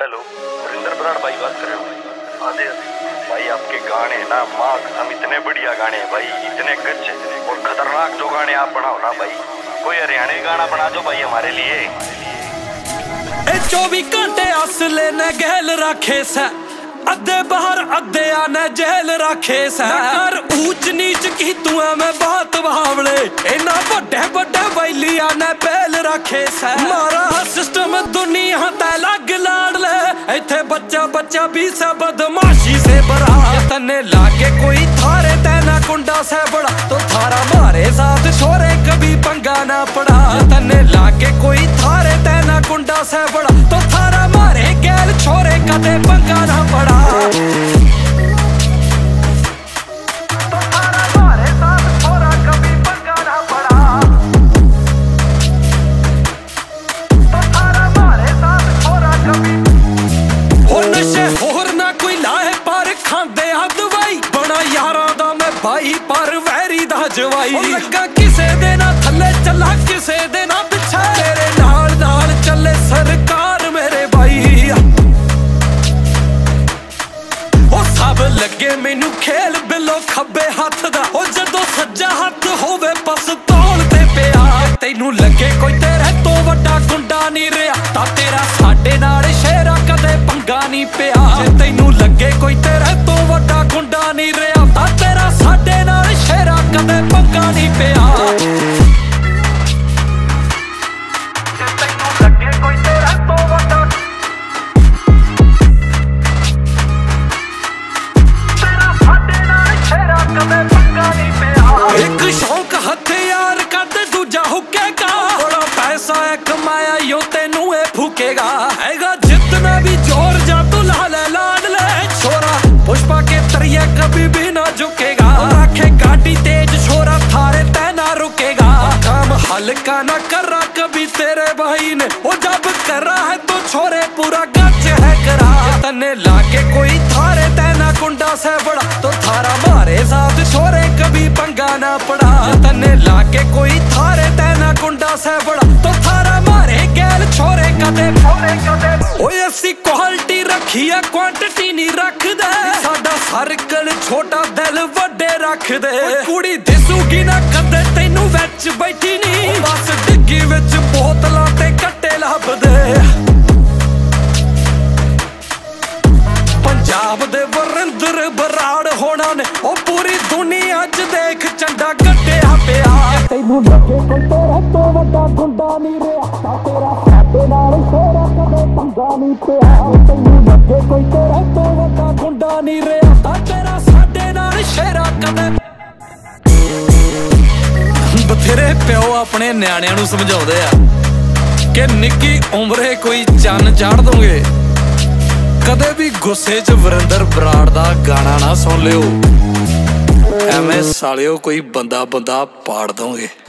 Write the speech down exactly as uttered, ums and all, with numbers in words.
Hello, Varinder Brar भाई बात कर रहे हो? आधे भाई आपके गाने ना मार्ग हम इतने बढ़िया गाने हैं भाई, इतने गच्छ और खतरनाक जो गाने आप बनाओ ना भाई, कोई हरियाणा गाना बना दो भाई हमारे लिए। ए चौबीस घंटे असले ने गहल रखे सा, अधे बाहर अधे आने जहल रखे सा। ऊंच नीच की तुआ में बात बहावले, इना बड़े बड़े बैलिया ने पहल रखे सा। मारा सिस्टम दुनिया तैला इथे बच्चा बच्चा भी सब बदमाशी से बड़ा। तने लागे कोई थारे तैना कुंडा से बड़ा, तो थारा मारे साथ छोरे कभी पंगा ना पड़ा। तने लागे कोई थारे तैना कुंडा से बड़ा, तो थारा मारे गैल छोरे कदे पंगा ना पड़ा। तो थारा मारे साथ छोरा कभी पंगा ना पड़ा। तो थारा मारे साथ छोरा कभी होर ना कोई लाए पर खांदे हद वाई, बड़ा यारा दा मैं भाई पर वैरी दा जवाई। लगा किसे देना थले चला किसे देना पिछा, तेरे नाल नाल चले सरकार मेरे भाई। ओ सब लगे मेनू खेल बिलो खब्बे हाथ दा, ओ जदों सज्जा हाथ होवे बस तोलते पिया। तेनू लगे कोई तेरे तो वड्डा गुंडा नहीं रहा, ता तेरा साडे नाल शेरा कदे पंगा नहीं पिया। तेनू लगे कोई तेरे तो वड्डा गुंडा नहीं रहा, ता तेरा साडे नाल शेरा कदे पंगा नहीं पिया। तेनू लगे कोई तेरे तो वड्डा, तेरा साडे नाल शेरा कदे पंगा नहीं पिया। एक शौक हथियार कद दूजा हुकेगा, बड़ा पैसा है कमाया यो तेनू ए फूकेगा। हैगा जितना भी जोर जा तू ला ले कभी भी ना झुकेगा। राखे गाड़ी तेज छोरा थारे तैना रुकेगा, काम हल्का ना करा कभी तेरे भाई ने। वो जब करा है तो छोरे पूरा गच है करा। तने लाके कोई थारे तैना कुंडा से बड़ा, तो थारा मारे साथ छोरे कभी पंगा ना पड़ा। तने लाके कोई थारे तैना कुंडा से बड़ा, तो थारा मारे गैल छोरे कदे ऐसी क्वालिटी रखी है क्वांटिटी नहीं रख दे। सर्कल छोटा दिल वड्डे रख दे, कुड़ी दिसूगी ना कदे तेनू विच बैठी नी। बस डिग्गी विच बोतलां ते कट्टे लभ दे। पंजाब दे वरिंदर बराड़ होना ने, ओ पूरी दुनिया च देख चंडा कट्टिया पिया। तेनू लगे कोई तेरे तो वड्डा गुंडा नहीं रहा, तेरा साडे नाल शेरा कदे पंगा नहीं पिया। तेनू लगे कोई तेरे तो वड्डा गुंडा नहीं रहा, तेरा साडे नाल शेरा कदे। बथेरे प्यो अपने न्याणियां नूं समझाउंदे आ कि निक्की उम्रे कोई चन्न चाढ़ दोगे। कदे भी गुस्से च वरिंदर बराड़ दा गाना ना सुन लियो, एवें सालियो कोई बंदा बंदा पाड़ दोगे।